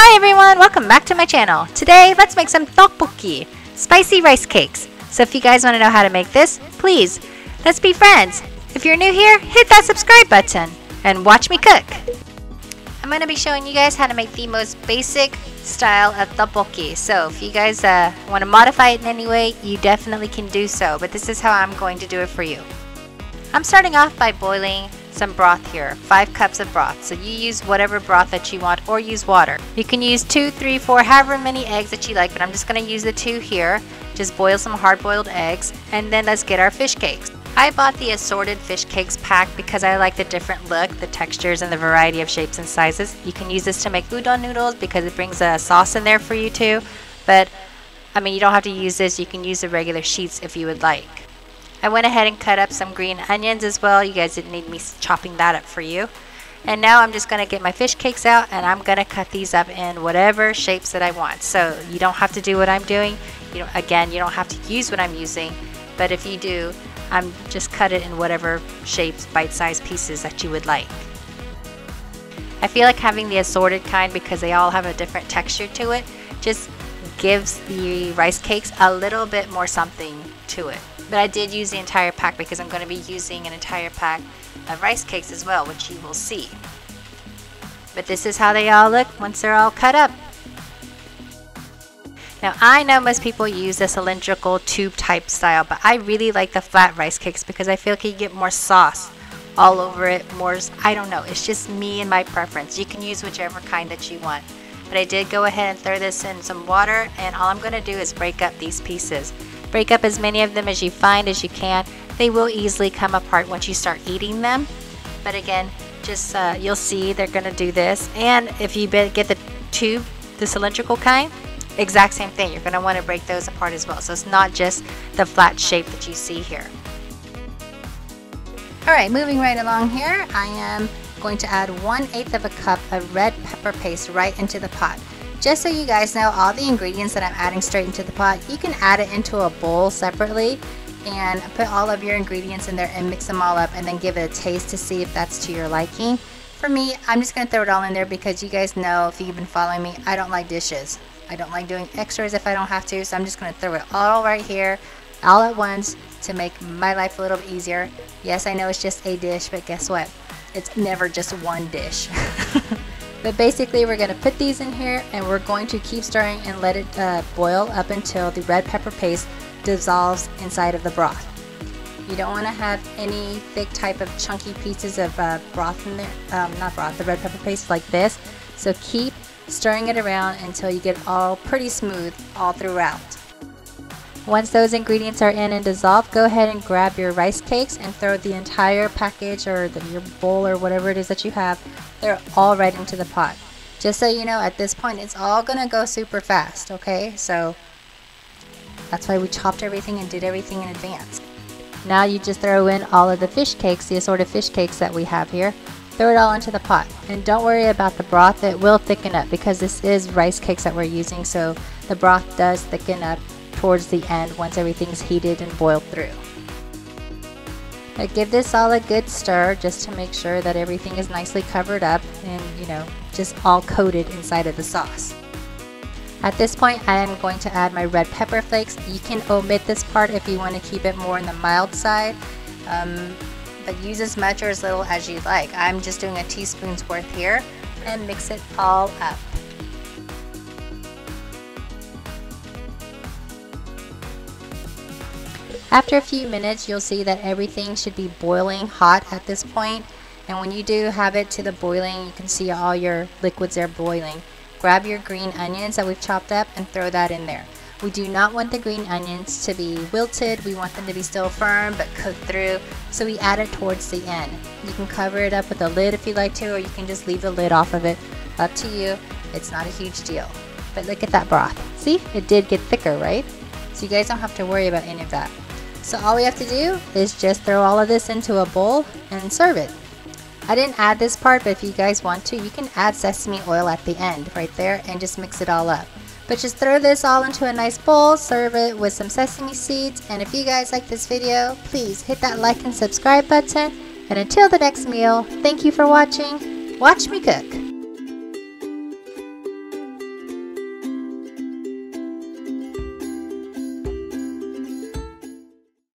Hi everyone, welcome back to my channel. Today, let's make some tteokbokki, spicy rice cakes. So if you guys want to know how to make this, please, let's be friends. If you're new here, hit that subscribe button and watch me cook. I'm going to be showing you guys how to make the most basic style of tteokbokki. So if you guys want to modify it in any way, you definitely can do so. But this is how I'm going to do it for you. I'm starting off by boiling some broth here, 5 cups of broth. So you use whatever broth that you want, or use water. You can use 2, 3, 4, however many eggs that you like, but I'm just going to use the 2 here. Just boil some hard-boiled eggs, and then let's get our fish cakes. I bought the assorted fish cakes pack because I like the different look, the textures, and the variety of shapes and sizes. You can use this to make udon noodles because it brings a sauce in there for you too, but I mean, you don't have to use this. You can use the regular sheets if you would like. I went ahead and cut up some green onions as well. You guys didn't need me chopping that up for you. And now I'm just going to get my fish cakes out, and I'm going to cut these up in whatever shapes that I want. So you don't have to do what I'm doing. Again, you don't have to use what I'm using, but if you do, I'm just cut it in whatever shapes, bite-sized pieces that you would like. I feel like having the assorted kind, because they all have a different texture to it, just gives the rice cakes a little bit more something to it. But I did use the entire pack because I'm going to be using an entire pack of rice cakes as well, which you will see. But this is how they all look once they're all cut up. Now, I know most people use the cylindrical tube type style, but I really like the flat rice cakes because I feel like you get more sauce all over it, more, I don't know, it's just me and my preference. You can use whichever kind that you want. But I did go ahead and throw this in some water, and all I'm going to do is break up these pieces. Break up as many of them as you find as you can. They will easily come apart once you start eating them. But again, just you'll see they're going to do this. And if you get the tube, the cylindrical kind, exact same thing. You're going to want to break those apart as well. So it's not just the flat shape that you see here. All right, moving right along here, I am going to add 1/8 cup of red pepper paste right into the pot. Just so you guys know, all the ingredients that I'm adding straight into the pot, you can add it into a bowl separately and put all of your ingredients in there and mix them all up and then give it a taste to see if that's to your liking. For me, I'm just going to throw it all in there because you guys know, if you've been following me, I don't like dishes. I don't like doing extras if I don't have to, so I'm just going to throw it all right here, all at once, to make my life a little bit easier. Yes, I know it's just a dish, but guess what? It's never just one dish. But basically, we're going to put these in here, and we're going to keep stirring and let it boil up until the red pepper paste dissolves inside of the broth. You don't want to have any thick type of chunky pieces of broth in there, the red pepper paste like this. So keep stirring it around until you get all pretty smooth all throughout. Once those ingredients are in and dissolved, go ahead and grab your rice cakes and throw the entire package or your bowl or whatever it is that you have. They're all right into the pot. Just so you know, at this point, it's all going to go super fast, okay? So that's why we chopped everything and did everything in advance. Now you just throw in all of the fish cakes, the assorted fish cakes that we have here. Throw it all into the pot. And don't worry about the broth. It will thicken up because this is rice cakes that we're using, so the broth does thicken up towards the end once everything's heated and boiled through. Now give this all a good stir just to make sure that everything is nicely covered up and, you know, just all coated inside of the sauce. At this point, I am going to add my red pepper flakes. You can omit this part if you want to keep it more on the mild side, but use as much or as little as you like. I'm just doing a teaspoon's worth here, and mix it all up. After a few minutes, you'll see that everything should be boiling hot at this point. And when you do have it to the boiling, you can see all your liquids are boiling. Grab your green onions that we've chopped up and throw that in there. We do not want the green onions to be wilted. We want them to be still firm but cooked through. So we add it towards the end. You can cover it up with a lid if you like to, or you can just leave the lid off of it. Up to you. It's not a huge deal. But look at that broth. See? It did get thicker, right? So you guys don't have to worry about any of that. So all we have to do is just throw all of this into a bowl and serve it. I didn't add this part, but if you guys want to, you can add sesame oil at the end right there and just mix it all up. But just throw this all into a nice bowl, serve it with some sesame seeds, and if you guys like this video, please hit that like and subscribe button. And until the next meal, thank you for watching. Watch me cook.